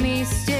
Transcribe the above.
me still.